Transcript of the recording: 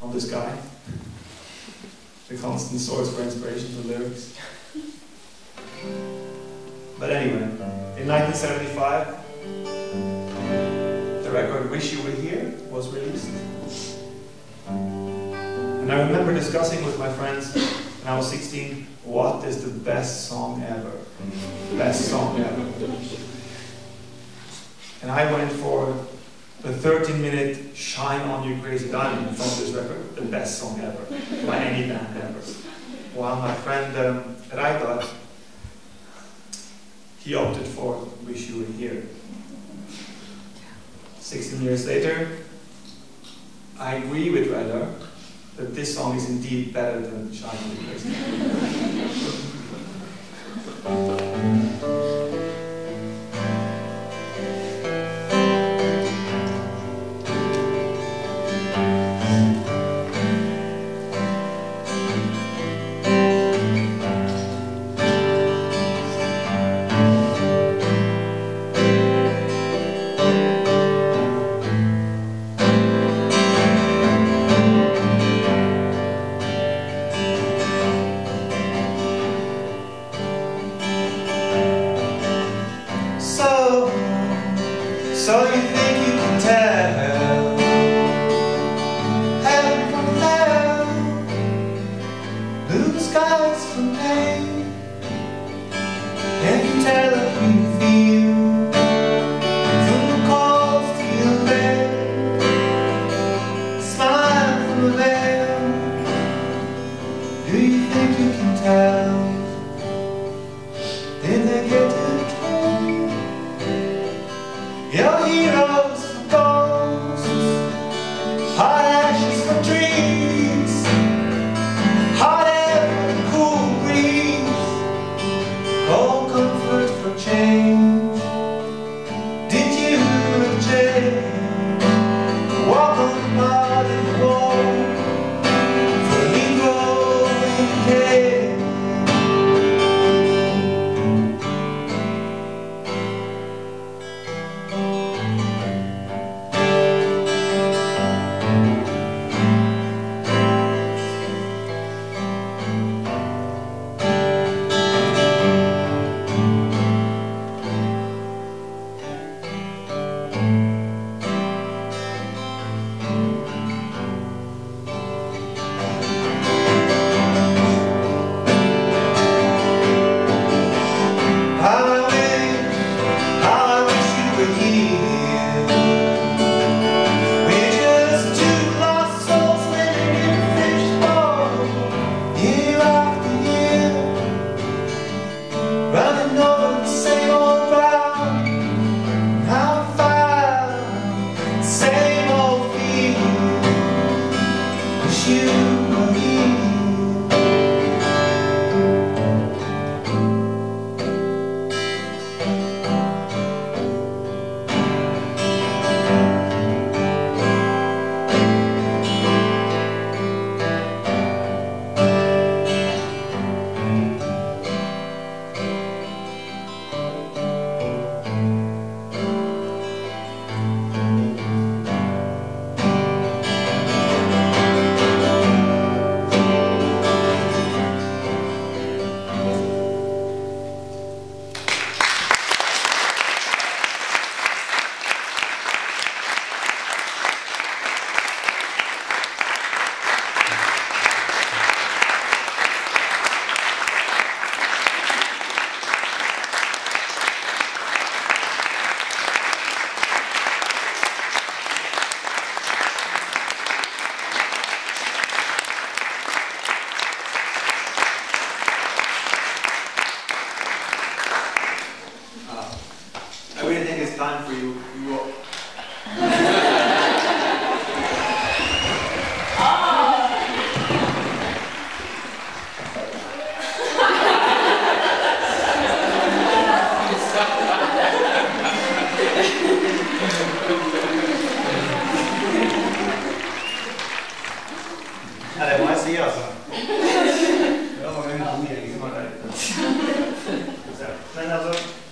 on this guy. The constant source for inspiration for lyrics. But anyway, in 1975, the record Wish You Were Here was released. And I remember discussing with my friends when I was 16, what is the best song ever? Best song ever. And I went for the 13-minute Shine On You Crazy Diamond from this record, the best song ever, by any band ever. While my friend Raida, he opted for Wish You Were Here. 16 years later, I agree with Raida that this song is indeed better than Shine On You Crazy Diamond. So you think you can tell heaven from hell, blue skies from pain? Can you tell if you feel through the calls to your bed, smile from the veil? Do you think you can tell? Did they get to? Your heroes for ghosts, hot ashes for dreams, hot air for the cool breeze, cold comfort for change. Did you and Jane walk on the muddy wall for the growing cave? Time for you. You walk. Det må jag säga alltså. Jag har en god mening som har där. Men alltså.